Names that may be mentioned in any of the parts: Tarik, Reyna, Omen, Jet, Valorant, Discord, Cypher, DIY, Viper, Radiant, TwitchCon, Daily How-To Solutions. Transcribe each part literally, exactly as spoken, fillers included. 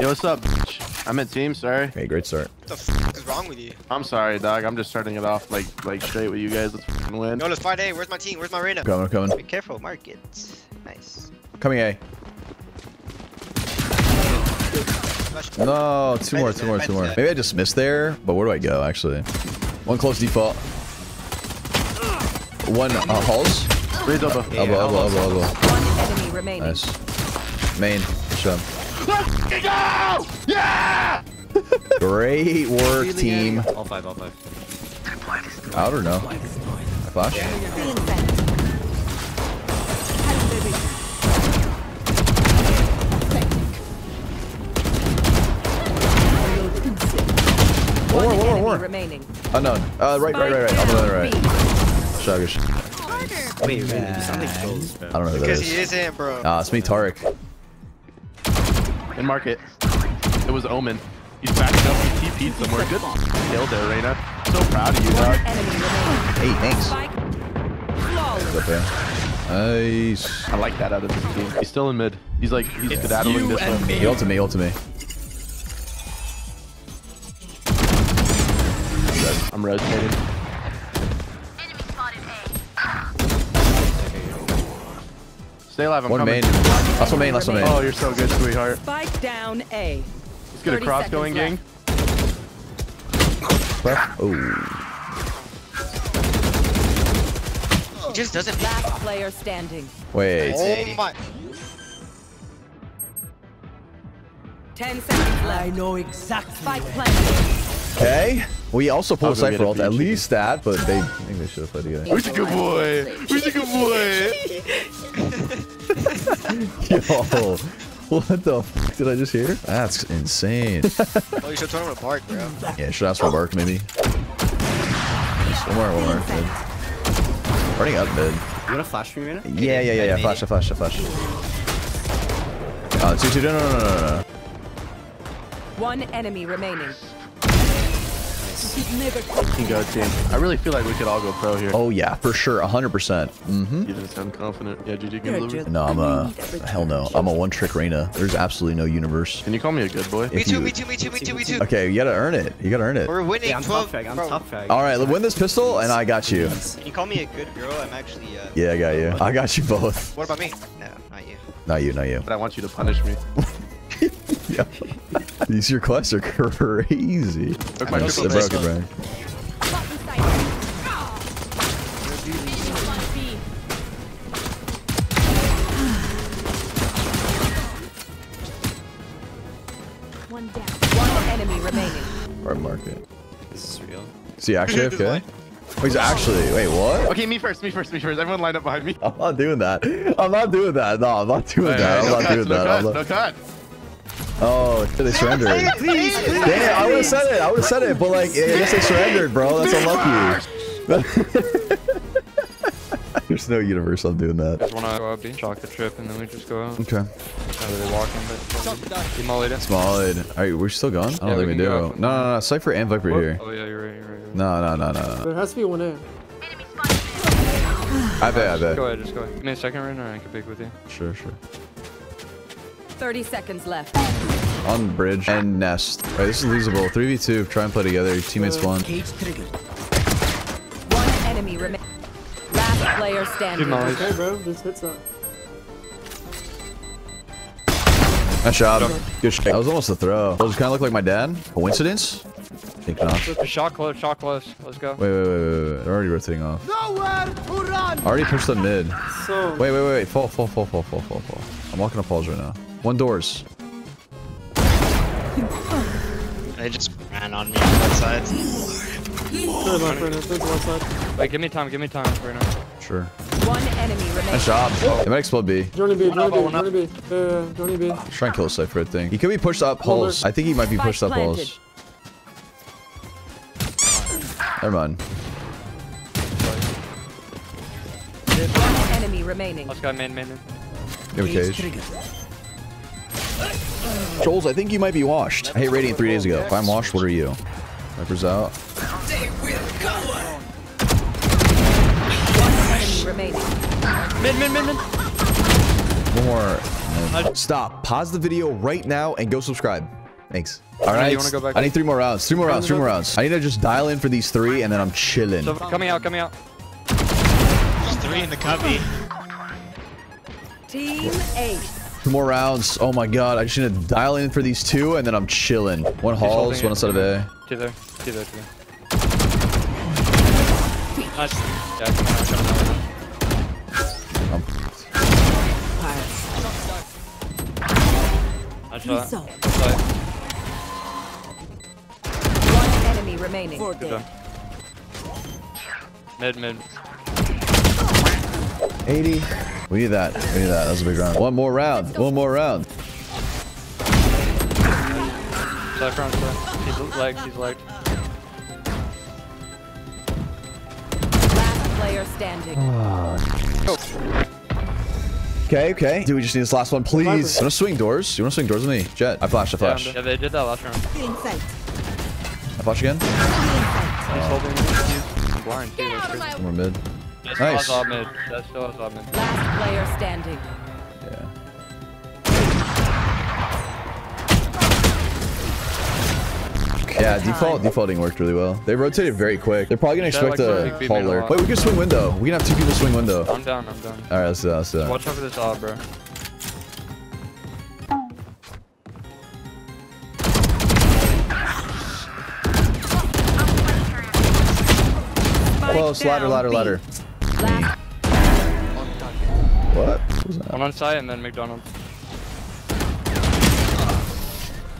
Yo, what's up, bitch? I'm at team, sorry. Hey, great start. What the f is wrong with you? I'm sorry, dog. I'm just starting it off like like straight with you guys. Let's f win. Yo, let's fight A. Where's my team? Where's my Reyna? Coming, I'm coming. Be careful, market. Nice. Coming A. No, two more, two more, two more. Maybe I just missed there, but where do I go, actually? One close default. One uh, hulls. Three double. Yeah, elbow, elbow, elbow, elbow, one enemy remaining. Nice. Main. Good job. Let's go! Yeah! Great work, team. All five, all five. Out or no? I flash? Yeah. One more, one more, one remaining. Unknown. Uh, right, right, right, right. I'm on the right. Shuggish. Wait, man. Something kills, bro. I don't know who that is. Because he isn't, bro. Ah, it's me, Tarik. In market. It was Omen. He's backed up. He T P'd somewhere. Good kill there, Reyna. So proud of you, dog. Hey, thanks. Nice. I like that out of this team. He's still in mid. He's like, he's skedaddling this one. He ulted me, ulted me. I'm rotated. Enemy spotted A. Stay alive, I'm one coming. Main. Last one main, last one main. Oh, you're so good, sweetheart. Spike down A. Let's get a cross going, gang. Oh. He just doesn't. Last player standing. Wait. Oh my. Ten seconds left. I know exactly. Spike planted. Okay. We also pulled a Cypher ult, at least that, but they I think they should have played either. Who's a good boy? Who's a good boy? Yo, what the f did I just hear? That's insane. Oh, you should turn him to bark, bro. Yeah, should ask for bark, maybe. One more, one more. Mid. Running up mid. You want to flash for me right now? Yeah, yeah, yeah, yeah. Flash, I flash, I flash. Oh, two, two, no, no, no, no, no. One enemy remaining. Can go team. I really feel like we could all go pro here. Oh yeah, for sure, one hundred percent. Mm-hmm. You just sound confident. Yeah, G G, good loser. No, I'm a hell no. I'm a one-trick Reyna. There's absolutely no universe. Can you call me a good boy? Me too, you, me too, me too, me too, me too. Okay, you gotta earn it. You gotta earn it. We're winning. Yeah, I'm top frag. I'm top frag. All right, win this pistol, and I got you. Can you call me a good girl? I'm actually. Uh, yeah, I got you. I got you both. What about me? No, not you. Not you, not you. But I want you to punish me. Yeah. These requests are crazy. Look, my triple is broken, bro. One down. One enemy remaining. Hard market. This is real. Is he actually okay? Oh, he's actually. Wait, what? Okay, me first, me first, me first. Everyone lined up behind me. I'm not doing that. I'm not doing that. No, I'm not doing right, that. Right, I'm no not doing no that. Cut, not... No cut. Oh, they surrendered. Please, please, please, Damn, please. I would have said it. I would have said it, but like, I guess they surrendered, bro. That's unlucky. There's no universe on doing that. I just want to go up, dude. Chalk the trip, and then we just go out. Okay. Not really walking, but demolited. Smolid. All right, we're still gone? I don't yeah, think we, we do. No, no, no. Cypher and Viper what? here. Oh, yeah, you're right, you're right. You're right. No, no, no, no, no. There has to be one in. I bet, I bet. Just go ahead, just go ahead. Give me a second right now, I can pick with you. Sure, sure. thirty seconds left. On bridge and nest. All right, this is losable. three v two. Try and play together. Your teammates spawn. One enemy remains. Last player standing. Okay, bro. This hits up. Nice shot. Good shot. That was almost a throw. Does it kind of look like my dad? Coincidence? I think not. Shot close. Shot close. Let's go. Wait, wait, wait, wait, wait. They're already rotating off. I already pushed the mid. So wait, wait, wait. Fall, fall, fall, fall, fall, fall, fall. I'm walking up falls right now. One doors. They just ran on me on that side. Oh, wait, give me time, give me time right now. Sure. One enemy remaining. Nice job. Oh. It might explode B. Johnny B, Johnny B, Johnny B. Uh, Johnny B. Oh, try and kill a Cypher thing. He could be pushed up holes. I think he might be pushed up holes. Never mind. One enemy remaining. Let's go, man, man, man. Joel's, I think you might be washed. I hate Radiant three days ago. If I'm washed, what are you? Viper's out. They will go. One remaining. Mid, mid, mid, mid. More Stop. Pause the video right now and go subscribe. Thanks. All right. You wanna go back? I need three more rounds. Three more rounds. Three more rounds. I need to just dial in for these three, and then I'm chilling. Coming out. Coming out. There's three in the cubby. Team eight. Two more rounds. Oh my god. I just need to dial in for these two, and then I'm chilling. One halls. One inside of A. Two there. Two there. Two there. Nice. Yeah, One enemy remaining. Mid, mid. eighty. We need that. We need that. That was a big round. One more round. One more round. Left round. He's lagged. He's lagged. Last player standing. Oh. Okay, okay. Dude, we just need this last one, please. You wanna swing doors? You wanna swing doors with me? Jet, I flashed, I flashed. Yeah, yeah, they did that last round. I flash again? Oh. Blind. Get out of my way. More mid. That's nice. Still mid. That still has mid. Last player standing. Yeah. Okay. Yeah, default, defaulting worked really well. They rotated very quick. They're probably gonna expect that, like, a hall alert. Wait, we can swing window. We can have two people swing window. I'm down, I'm down. Alright, let's do that, let's do that. Watch out for this odd, bro. Close, ladder, ladder, ladder. What? What was that? One on site and then McDonald's.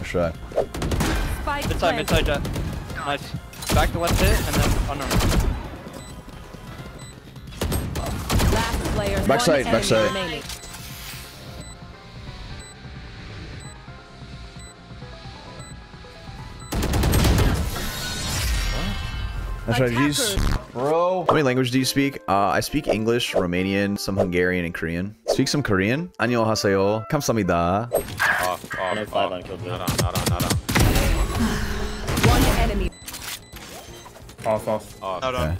Nice try. Midside, midside, Jet. Nice. Back to left hit and then unarmed. Backside, backside. Strategies, bro. How many languages do you speak? Uh, I speak English, Romanian, some Hungarian, and Korean. Speak some Korean. 안녕하세요. 감사합니다. Off, off, off. Not on, not on, not on. One enemy. Off, off, off. Not on.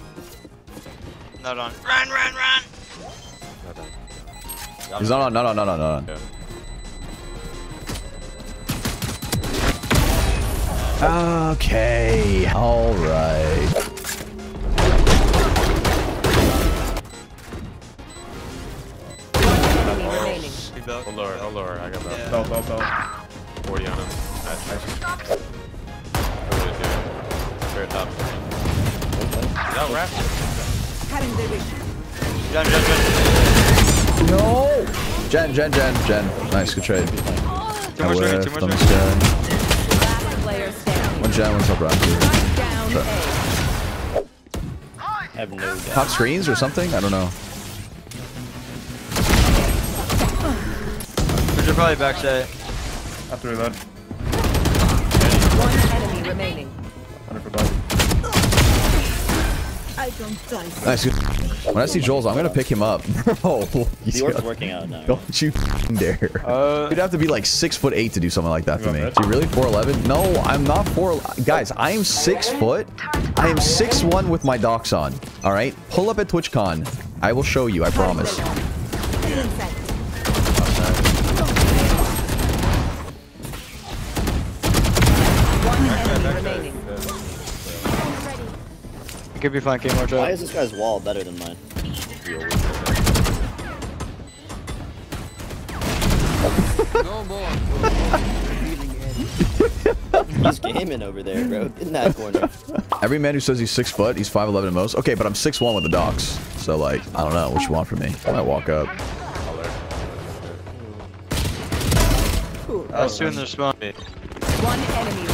Not on. Run, run, run. He's not on, not on, not on, not on. Yeah. Okay, all right. I'll lower, I'll lower, I got that. Belt, belt, belt. forty on him. Nice, nice. I'm gonna do it. Fair top. Is that wrapped? Having the wish. Jen, Jen, Jen. No! Jen, Jen, Jen, Jen. Nice, good trade. Too much range, too much range. One jam, one's up round. Sure. Top screens or something? I don't know. We should probably back set. After we load. One enemy remaining. I don't die. Nice. When I see Joel's, I'm gonna pick him up. Bro, he's working out now. Don't you dare. Uh, You'd have to be like six foot eight to do something like that for me. You really four eleven? No, I'm not four. Guys, I am six foot. I am six one with my docs on. All right, pull up at TwitchCon. I will show you. I promise. Could be flanking more. Why is this guy's wall better than mine? No more. He's gaming over there, bro. In that corner. Every man who says he's six foot, he's five eleven at most. Okay, but I'm six one with the docs. So like, I don't know what you want from me. I might walk up. I was doing the spawn. One enemy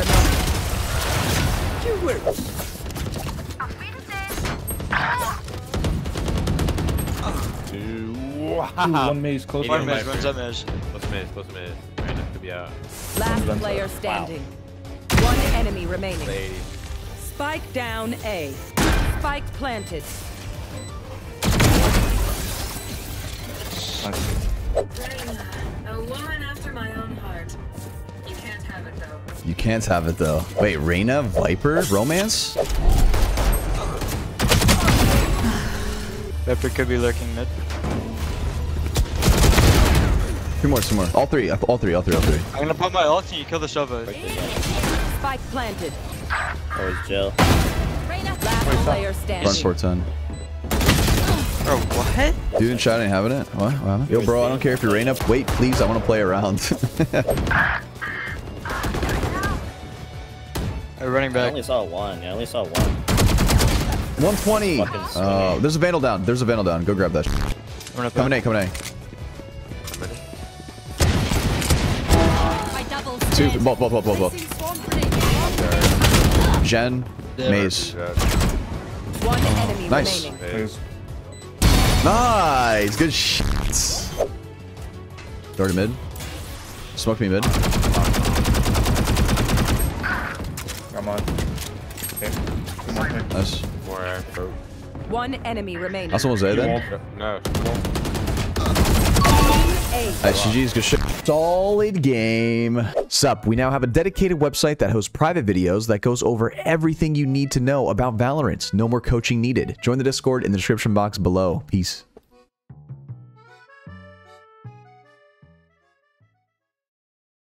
remaining. Two words. Ooh, one maze, close one maze, runs up maze. Close maze, close maze. Reyna could be out. Last player standing. Wow. One enemy remaining. eighty. Spike down A. Spike planted. Reyna, a woman after my own heart. You can't have it though. You can't have it though. Wait, Reyna, Viper, romance? Viper could be lurking mid. Two more, two more. All three, all three, all three, all three. I'm gonna put my ult and you kill the shove. Spike planted. Oh, it's Jill. Last player standing. Run four ten. Bro, what? Dude in chat ain't having it. What? Wow. Yo, bro, I don't care if you're Reyna. Wait, please, I want to play around. Hey, running back. I only saw one. I only saw one. one twenty. Oh, there's a Vandal down. There's a Vandal down. Go grab that. Coming back. A, coming A. Two, both, both, both, both, both. Jen, yeah, Maze. One enemy nice. Maze. Nice. Good shit. Door to mid. Smoke me mid. Come on. Okay. Come on. Nice. One enemy remaining. That's almost A then? No. Nice, G G's, good shit. Solid game. Sup, we now have a dedicated website that hosts private videos that goes over everything you need to know about Valorant. No more coaching needed. Join the Discord in the description box below. Peace.